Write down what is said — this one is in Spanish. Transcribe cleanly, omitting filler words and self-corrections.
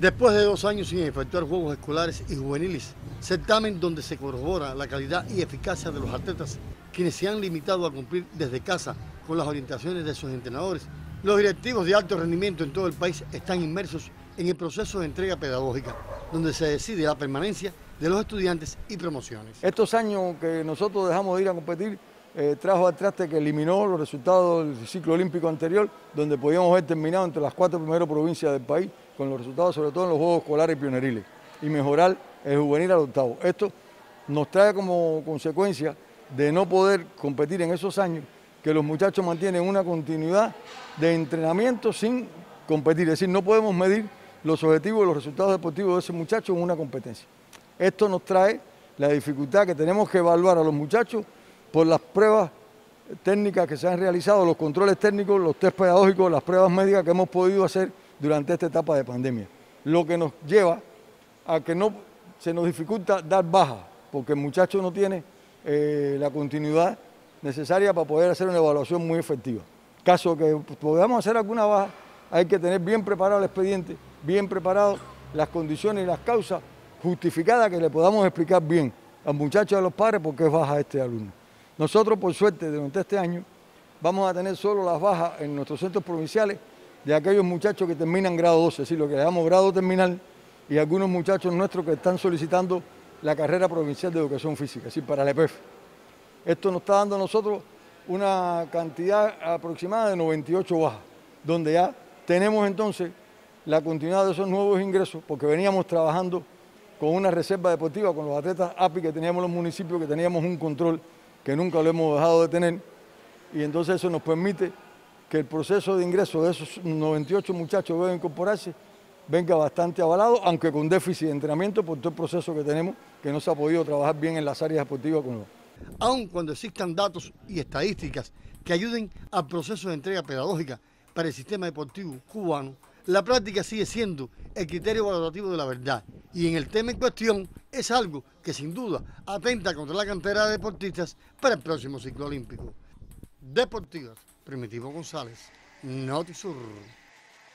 Después de 2 años sin efectuar juegos escolares y juveniles, certamen donde se corrobora la calidad y eficacia de los atletas, quienes se han limitado a cumplir desde casa con las orientaciones de sus entrenadores, los directivos de alto rendimiento en todo el país están inmersos en el proceso de entrega pedagógica, donde se decide la permanencia de los estudiantes y promociones. Estos años que nosotros dejamos de ir a competir, trajo al traste que eliminó los resultados del ciclo olímpico anterior, donde podíamos haber terminado entre las 4 primeras provincias del país, con los resultados sobre todo en los juegos escolares y pionieriles, y mejorar el juvenil al octavo. Esto nos trae como consecuencia de no poder competir en esos años, que los muchachos mantienen una continuidad de entrenamiento sin competir, es decir, no podemos medir los objetivos y los resultados deportivos de esos muchachos en una competencia. Esto nos trae la dificultad que tenemos que evaluar a los muchachos por las pruebas técnicas que se han realizado, los controles técnicos, los test pedagógicos, las pruebas médicas que hemos podido hacer durante esta etapa de pandemia. Lo que nos lleva a que no se nos dificulta dar baja, porque el muchacho no tiene la continuidad necesaria para poder hacer una evaluación muy efectiva. Caso que podamos hacer alguna baja, hay que tener bien preparado el expediente, bien preparado las condiciones y las causas justificadas que le podamos explicar bien al muchacho y a los padres por qué es baja este alumno. Nosotros, por suerte, durante este año vamos a tener solo las bajas en nuestros centros provinciales de aquellos muchachos que terminan grado 12, es decir, lo que le llamamos grado terminal, y algunos muchachos nuestros que están solicitando la carrera provincial de educación física, es decir, para el EPEF. Esto nos está dando a nosotros una cantidad aproximada de 98 bajas, donde ya tenemos entonces la continuidad de esos nuevos ingresos, porque veníamos trabajando con una reserva deportiva, con los atletas API que teníamos en los municipios, que teníamos un control que nunca lo hemos dejado de tener, y entonces eso nos permite que el proceso de ingreso de esos 98 muchachos que deben incorporarse venga bastante avalado, aunque con déficit de entrenamiento por todo el proceso que tenemos, que no se ha podido trabajar bien en las áreas deportivas con los. Aun cuando existan datos y estadísticas que ayuden al proceso de entrega pedagógica para el sistema deportivo cubano, la práctica sigue siendo el criterio valorativo de la verdad, y en el tema en cuestión es algo que sin duda atenta contra la cantera de deportistas para el próximo ciclo olímpico. Deportivas, Primitivo González, Notisur.